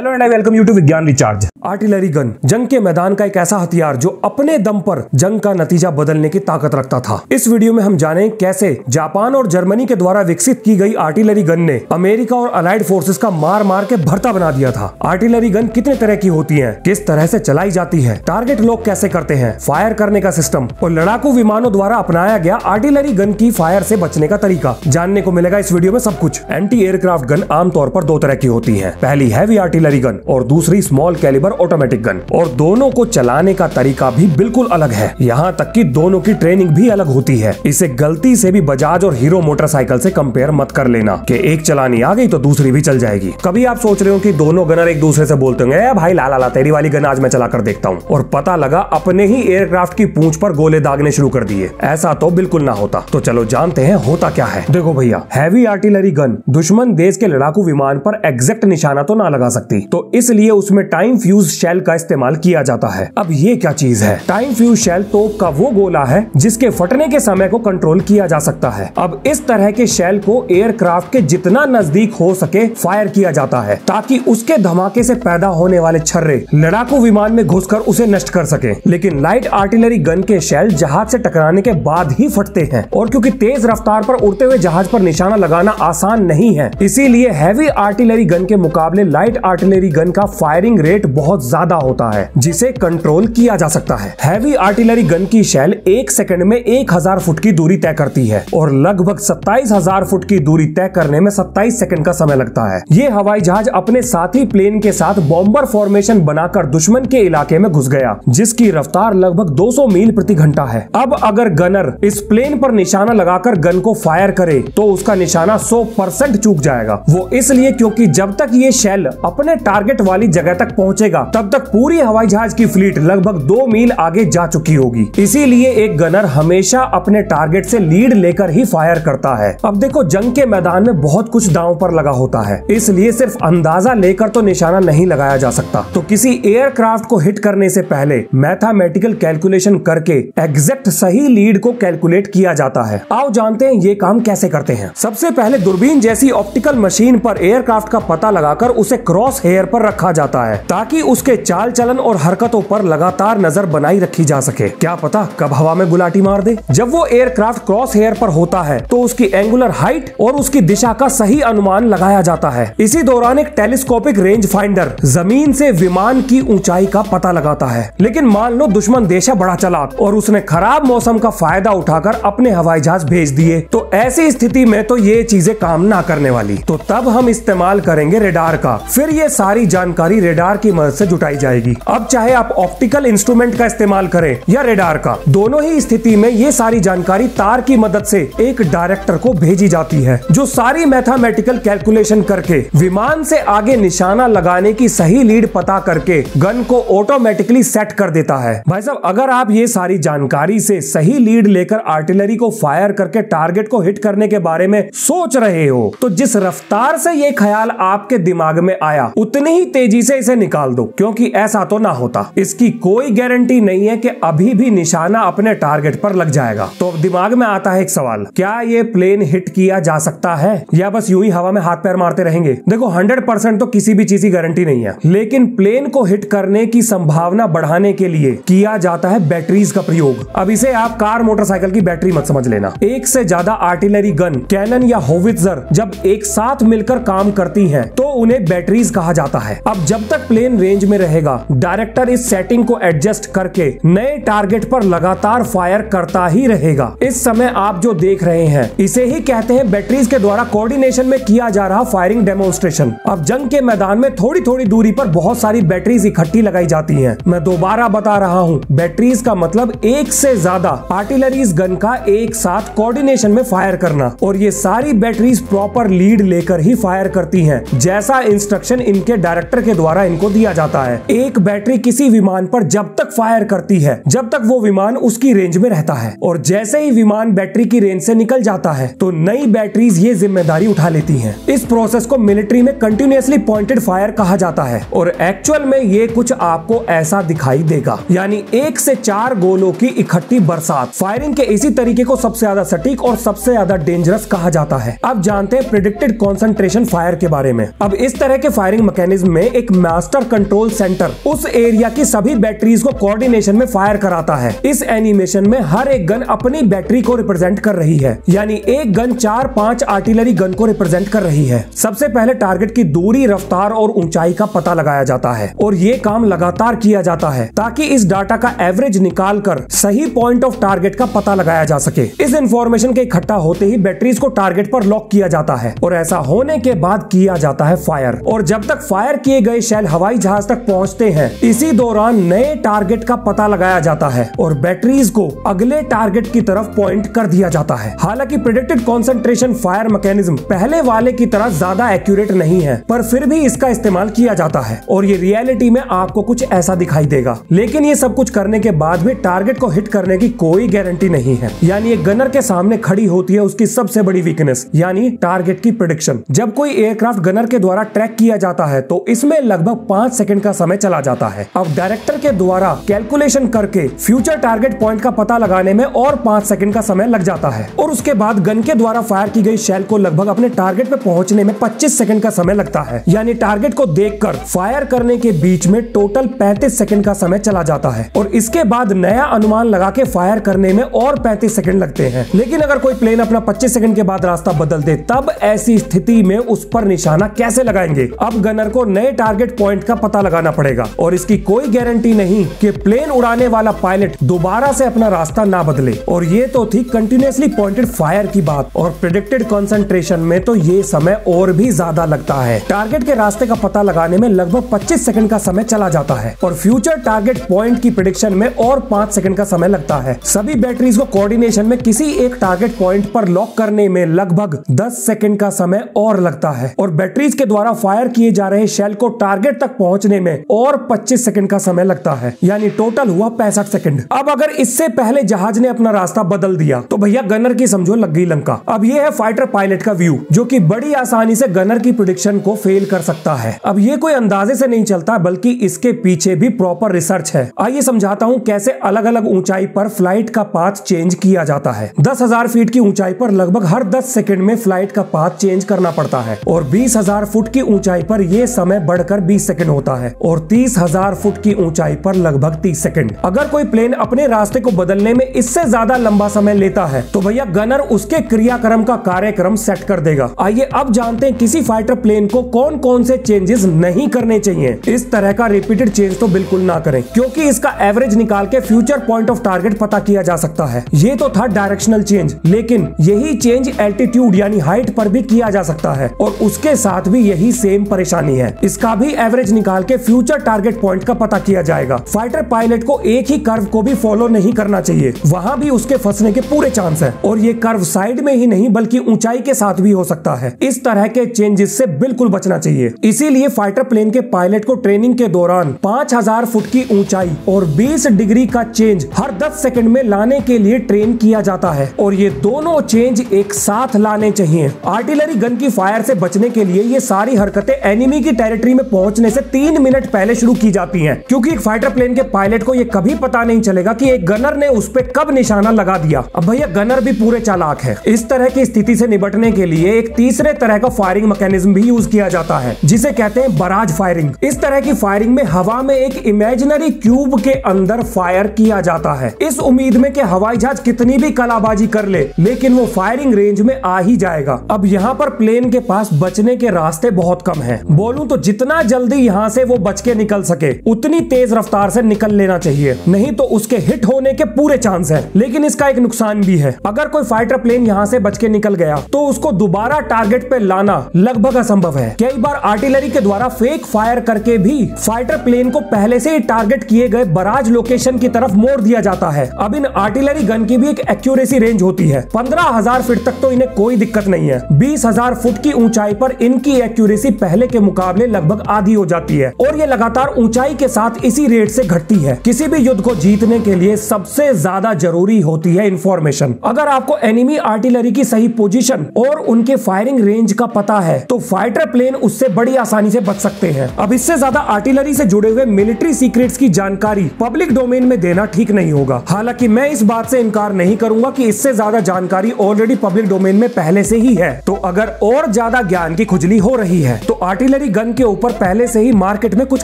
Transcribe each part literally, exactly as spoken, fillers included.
Hello and I welcome you to Vigyan recharge. Artillery gun जंग के मैदान का एक ऐसा हथियार जो अपने दम पर जंग का नतीजा बदलने की ताकत रखता था। इस वीडियो में हम जानें कैसे जापान और जर्मनी के द्वारा विकसित की गई आर्टिलरी गन ने अमेरिका और अलाइड फोर्सेस का मार मार के भरता बना दिया था। आर्टिलरी गन कितने तरह की होती है, किस तरह से चलाई जाती है, टारगेट लोग कैसे करते हैं, फायर करने का सिस्टम और लड़ाकू विमानों द्वारा अपनाया गया आर्टिलरी गन की फायर से बचने का तरीका जानने को मिलेगा इस वीडियो में सब कुछ। एंटी एयरक्राफ्ट गन आमतौर पर दो तरह की होती है, पहली हैवी आर्टिलरी गन और दूसरी स्मॉल कैलिबर ऑटोमेटिक गन, और दोनों को चलाने का तरीका भी बिल्कुल अलग है, यहाँ तक कि दोनों की ट्रेनिंग भी अलग होती है। इसे गलती से भी बजाज और हीरो मोटरसाइकिल से कंपेयर मत कर लेना कि एक चलानी आ गई तो दूसरी भी चल जाएगी। कभी आप सोच रहे हो कि दोनों गनर एक दूसरे से बोलते होंगे, ए भाई लाला ला, तेरी वाली गन आज मैं चला कर देखता हूँ, और पता लगा अपने ही एयरक्राफ्ट की पूंछ पर गोले दागने शुरू कर दिए। ऐसा तो बिल्कुल ना होता। तो चलो जानते हैं होता क्या है। देखो भैया, हैवी आर्टिलरी गन दुश्मन देश के लड़ाकू विमान पर एग्जैक्ट निशाना तो ना लगा सकती, तो इसलिए उसमें टाइम फ्यूज शेल का इस्तेमाल किया जाता है। अब ये क्या चीज है? टाइम फ्यूज शेल तोप का वो गोला है जिसके फटने के समय को कंट्रोल किया जा सकता है। अब इस तरह के शेल को एयरक्राफ्ट के जितना नजदीक हो सके फायर किया जाता है ताकि उसके धमाके से पैदा होने वाले छर्रे लड़ाकू विमान में घुसकर उसे नष्ट कर सके। लेकिन लाइट आर्टिलरी गन के शेल जहाज से टकराने के बाद ही फटते हैं, और क्योंकि तेज रफ्तार पर उड़ते हुए जहाज पर निशाना लगाना आसान नहीं है, इसीलिए हैवी आर्टिलरी गन के मुकाबले लाइट आर्टिलरी गन का फायरिंग रेट बहुत ज्यादा होता है जिसे कंट्रोल किया जा सकता है। हैवी आर्टिलरी गन की शेल एक सेकंड में एक हजार फुट की दूरी तय करती है और लगभग सत्ताईस हजार फुट की दूरी तय करने में सत्ताईस सेकंड का समय लगता है। ये हवाई जहाज अपने साथी प्लेन के साथ बॉम्बर फॉर्मेशन बनाकर दुश्मन के इलाके में घुस गया जिसकी रफ्तार लगभग दो सौ मील प्रति घंटा है। अब अगर गनर इस प्लेन पर निशाना लगाकर गन को फायर करे तो उसका निशाना सौ परसेंट चूक जाएगा। वो इसलिए क्योंकि जब तक ये शेल अपने टारगेट वाली जगह तक पहुंचेगा तब तक पूरी हवाई जहाज की फ्लीट लगभग दो मील आगे जा चुकी होगी। इसीलिए एक गनर हमेशा अपने टारगेट से लीड लेकर ही फायर करता है। अब देखो, जंग के मैदान में बहुत कुछ दांव पर लगा होता है, इसलिए सिर्फ अंदाजा लेकर तो निशाना नहीं लगाया जा सकता। तो किसी एयरक्राफ्ट को हिट करने से पहले मैथमेटिकल कैलकुलेशन करके एग्जैक्ट सही लीड को कैलकुलेट किया जाता है। आओ जानते हैं ये काम कैसे करते हैं। सबसे पहले दूरबीन जैसी ऑप्टिकल मशीन पर एयरक्राफ्ट का पता लगाकर उसे क्रॉस हेयर पर रखा जाता है ताकि उसके चाल चलन और हरकतों पर लगातार नजर बनाई रखी जा सके। क्या पता कब हवा में गुलाटी मार दे। जब वो एयरक्राफ्ट क्रॉस हेयर पर होता है तो उसकी एंगुलर हाइट और उसकी दिशा का सही अनुमान लगाया जाता है। इसी दौरान एक टेलीस्कोपिक रेंज फाइंडर जमीन से विमान की ऊंचाई का पता लगाता है। लेकिन मान लो दुश्मन देश है बड़ा चालाक और उसने खराब मौसम का फायदा उठाकर अपने हवाई जहाज भेज दिए, तो ऐसी स्थिति में तो ये चीजें काम ना करने वाली। तो तब हम इस्तेमाल करेंगे रेडार का। फिर ये सारी जानकारी रेडार की मदद से जुटाई जाएगी। अब चाहे आप ऑप्टिकल इंस्ट्रूमेंट का इस्तेमाल करें या रेडार का, दोनों ही स्थिति में ये सारी जानकारी तार की मदद से एक डायरेक्टर को भेजी जाती है जो सारी मैथमेटिकल कैलकुलेशन करके विमान से आगे निशाना लगाने की सही लीड पता करके गन को ऑटोमेटिकली सेट कर देता है। भाई साहब, अगर आप ये सारी जानकारी से सही लीड लेकर आर्टिलरी को फायर करके टारगेट को हिट करने के बारे में सोच रहे हो तो जिस रफ्तार से ये ख्याल आपके दिमाग में आया उतनी ही तेजी से इसे निकाल दो, क्योंकि ऐसा तो ना होता। इसकी कोई गारंटी नहीं है कि अभी भी निशाना अपने टारगेट पर लग जाएगा। तो अब दिमाग में आता है एक सवाल, क्या ये प्लेन हिट किया जा सकता है या बस यूं ही हवा में हाथ पैर मारते रहेंगे? देखो, सौ परसेंट तो किसी भी चीज की गारंटी नहीं है, लेकिन प्लेन को हिट करने की संभावना बढ़ाने के लिए किया जाता है बैटरीज का प्रयोग। अब इसे आप कार मोटरसाइकिल की बैटरी मत समझ लेना। एक से ज्यादा आर्टिलरी गन, कैनन या होवित्जर जब एक साथ मिलकर काम करती है तो उन्हें बैटरीज कहा जाता है। अब जब तक प्लेन रेंज में रहेगा डायरेक्टर इस सेटिंग को एडजस्ट करके नए टारगेट पर लगातार फायर करता ही रहेगा। इस समय आप जो देख रहे हैं इसे ही कहते हैं बैटरीज के द्वारा कोऑर्डिनेशन में किया जा रहा फायरिंग डेमोन्स्ट्रेशन। अब जंग के मैदान में थोड़ी थोड़ी दूरी पर बहुत सारी बैटरीज इकट्ठी लगाई जाती हैं। मैं दोबारा बता रहा हूँ, बैटरीज का मतलब एक से ज्यादा आर्टिलरी गन का एक साथ कोऑर्डिनेशन में फायर करना, और ये सारी बैटरीज प्रॉपर लीड लेकर ही फायर करती है जैसा इंस्ट्रक्शन इनके डायरेक्टर के द्वारा इनको दिया जाता है। एक बैटरी किसी विमान पर जब तक फायर करती है जब तक वो विमान उसकी रेंज में रहता है, और जैसे ही विमान बैटरी की रेंज से निकल जाता है तो नई बैटरीज ये जिम्मेदारी उठा लेती हैं। इस प्रोसेस को मिलिट्री में कंटिन्यूअसली पॉइंटेड फायर कहा जाता है, और एक्चुअल में ये कुछ आपको ऐसा दिखाई देगा, यानी एक से चार गोलों की इकट्ठी बरसात। फायरिंग के इसी तरीके को सबसे ज्यादा सटीक और सबसे ज्यादा डेंजरस कहा जाता है। अब जानते हैं प्रेडिक्टेड कॉन्सेंट्रेशन फायर के बारे में। अब इस तरह के फायरिंग मैकेनिज्म में एक मास्टर कंट्रोल सेंटर उस एरिया की सभी बैटरीज को कोऑर्डिनेशन में फायर कराता है। इस एनिमेशन में हर एक गन अपनी बैटरी को रिप्रेजेंट कर रही है, यानी एक गन चार पांच आर्टिलरी गन को रिप्रेजेंट कर रही है। सबसे पहले टारगेट की दूरी, रफ्तार और ऊंचाई का पता लगाया जाता है और ये काम लगातार किया जाता है ताकि इस डाटा का एवरेज निकाल कर सही पॉइंट ऑफ टारगेट का पता लगाया जा सके। इस इंफॉर्मेशन के इकट्ठा होते ही बैटरीज को टारगेट पर लॉक किया जाता है और ऐसा होने के बाद किया जाता है फायर, और जब तक फायर किए गए शेल हवाई जहाज तक पहुंचते हैं इसी दौरान नए टारगेट का पता लगाया जाता है और बैटरीज को अगले टारगेट की तरफ पॉइंट कर दिया जाता है। हालांकि प्रेडिक्टेड कॉन्सेंट्रेशन फायर मैकेनिज्म पहले वाले की तरह ज्यादा एक्यूरेट नहीं है, पर फिर भी इसका इस्तेमाल किया जाता है और ये रियलिटी में आपको कुछ ऐसा दिखाई देगा। लेकिन ये सब कुछ करने के बाद भी टारगेट को हिट करने की कोई गारंटी नहीं है, यानी एक गनर के सामने खड़ी होती है उसकी सबसे बड़ी वीकनेस, यानी टारगेट की प्रेडिक्शन। जब कोई एयरक्राफ्ट गनर के द्वारा ट्रैक किया जाता है तो इसमें लगभग पांच सेकंड का समय चला जाता है। अब डायरेक्टर के द्वारा कैलकुलेशन करके फ्यूचर टारगेट पॉइंट का पता लगाने में और पांच सेकंड का समय लग जाता है और उसके बाद गन के द्वारा फायर की गई शेल को लगभग अपने टारगेट पे पहुंचने में पच्चीस सेकंड का समय लगता है, यानी टारगेट को देखकर फायर करने के बीच में टोटल पैंतीस सेकंड का समय चला जाता है और इसके बाद नया अनुमान लगा के फायर करने में और पैंतीस सेकंड लगते हैं। लेकिन अगर कोई प्लेन अपना पच्चीस सेकंड के बाद रास्ता बदल दे तब ऐसी स्थिति में उस पर निशाना कैसे लगाएंगे? अब गनर को नए टारगेट पॉइंट का पता लगाना पड़ेगा और इसकी कोई गारंटी नहीं कि प्लेन उड़ाने वाला पायलट दोबारा से अपना रास्ता ना बदले। और ये तो थी कंटिन्यूअसली पॉइंटेड फायर की बात, और प्रेडिक्टेड कंसंट्रेशन में तो ये समय और भी ज्यादा लगता है। टारगेट के रास्ते का पता लगाने में लगभग पच्चीस सेकंड का समय चला जाता है और फ्यूचर टारगेट पॉइंट की प्रेडिक्शन में और पांच सेकंड का समय लगता है। सभी बैटरीज को कोऑर्डिनेशन में किसी एक टारगेट पॉइंट पर लॉक करने में लगभग दस सेकंड का समय और लगता है और बैटरीज के द्वारा फायर किए जा रहे शेल को टारगेट तक पहुंचने में और पच्चीस सेकंड का समय लगता है, यानी टोटल हुआ पैंसठ सेकंड। अब अगर इससे पहले जहाज ने अपना रास्ता बदल दिया तो भैया गनर की समझो लग गई लंका। अब ये है फाइटर पायलट का व्यू, जो कि बड़ी आसानी से गनर की प्रेडिक्शन को फेल कर सकता है। अब ये कोई अंदाजे से नहीं चलता, बल्कि इसके पीछे भी प्रॉपर रिसर्च है। आइए समझाता हूँ कैसे अलग अलग ऊंचाई पर फ्लाइट का पाथ चेंज किया जाता है। दस हजार फीट की ऊंचाई पर लगभग हर दस सेकंड में फ्लाइट का पाथ चेंज करना पड़ता है और बीस हजार फुट की ऊंचाई पर यह समय बढ़कर बीस सेकंड होता है और तीस हजार फुट की ऊंचाई पर लगभग तीस सेकंड। अगर कोई प्लेन अपने रास्ते को बदलने में इससे ज्यादा लंबा समय लेता है तो भैया गनर उसके क्रियाक्रम का कार्यक्रम सेट कर देगा। आइए अब जानते हैं किसी फाइटर प्लेन को कौन कौन से चेंजेस नहीं करने चाहिए। इस तरह का रिपीटेड चेंज तो बिल्कुल ना करें, क्योंकि इसका एवरेज निकाल के फ्यूचर पॉइंट ऑफ टारगेट पता किया जा सकता है। ये तो था डायरेक्शनल चेंज, लेकिन यही चेंज एल्टीट्यूड यानी हाइट पर भी किया जा सकता है और उसके साथ भी यही सेम परेशानी है। इसका भी एवरेज निकाल के फ्यूचर टारगेट पॉइंट का पता किया जाएगा। फाइटर पायलट को एक ही कर्व को भी फॉलो नहीं करना चाहिए, वहाँ भी उसके फंसने के पूरे चांस है और ये कर्व साइड में ही नहीं बल्कि ऊंचाई के साथ भी हो सकता है। इस तरह के चेंजेस से बिल्कुल बचना चाहिए। इसीलिए फाइटर प्लेन के पायलट को ट्रेनिंग के दौरान पांच हजार फुट की ऊंचाई और बीस डिग्री का चेंज हर दस सेकंड में लाने के लिए ट्रेन किया जाता है और ये दोनों चेंज एक साथ लाने चाहिए। आर्टिलरी गन की फायर से बचने के लिए ये सारी हरकतें एनिमी की टेरिटरी में पहुंचने से तीन मिनट पहले शुरू की जाती है, क्योंकि एक फाइटर प्लेन के पायलट को ये कभी पता नहीं चलेगा कि एक गनर ने उस पर कब निशाना लगा दिया। अब भैया गनर भी पूरे चालाक है। इस तरह की स्थिति से निपटने के लिए एक तीसरे तरह का फायरिंग मैकेनिज्म भी यूज किया जाता है, जिसे कहते हैं बराज फायरिंग। इस तरह की फायरिंग में हवा में एक इमेजिनरी क्यूब के अंदर फायर किया जाता है, इस उम्मीद में कि हवाई जहाज कितनी भी कलाबाजी कर ले लेकिन वो फायरिंग रेंज में आ ही जाएगा। अब यहाँ पर प्लेन के पास बचने के रास्ते बहुत कम हैं। बोलूं तो जितना जल्दी यहाँ से वो बच के निकल सके उतनी तेज रफ्तार से निकल लेना चाहिए, नहीं तो उसके हिट होने के पूरे चांस है। लेकिन इसका एक नुकसान भी है, अगर कोई फाइटर प्लेन यहाँ से बच के निकल गया तो उसको दोबारा टारगेट पे लाना लगभग असंभव है। कई बार आर्टिलरी के द्वारा फेक फायर करके भी फाइटर प्लेन को पहले से ही टारगेट किए गए बराज लोकेशन की तरफ मोड़ दिया जाता है। अब इन आर्टिलरी गन की भी एक एक्यूरेसी रेंज होती है, पंद्रह हजार फीट तक तो इन्हें कोई दिक्कत नहीं है। बीस हजार फुट की ऊंचाई पर इनकी एक्यूरेसी पहले के मुकाबले लगभग आधी हो जाती है और ये लगातार ऊंचाई के साथ इसी रेट से घटती है। किसी भी युद्ध को जीतने के लिए सबसे ज्यादा जरूरी होती है इंफॉर्मेशन। अगर आपको एनिमी आर्टिलरी की सही पोजीशन और उनके फायरिंग रेंज का पता है तो फाइटर प्लेन उससे बड़ी आसानी से बच सकते हैं। अब इससे ज्यादा आर्टिलरी से जुड़े हुए मिलिट्री सीक्रेट्स की जानकारी पब्लिक डोमेन में देना ठीक नहीं होगा। हालांकि मैं इस बात से इनकार नहीं करूंगा कि इससे ज्यादा जानकारी ऑलरेडी पब्लिक डोमेन में पहले से ही है, तो अगर और ज्यादा ज्ञान की खुजली हो रही है तो आर्टिलरी आर्टिलरी गन के ऊपर पहले से ही मार्केट में कुछ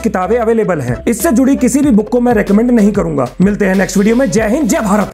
किताबें अवेलेबल हैं। इससे जुड़ी किसी भी बुक को मैं रेकमेंड नहीं करूंगा। मिलते हैं नेक्स्ट वीडियो में। जय हिंद, जय भारत।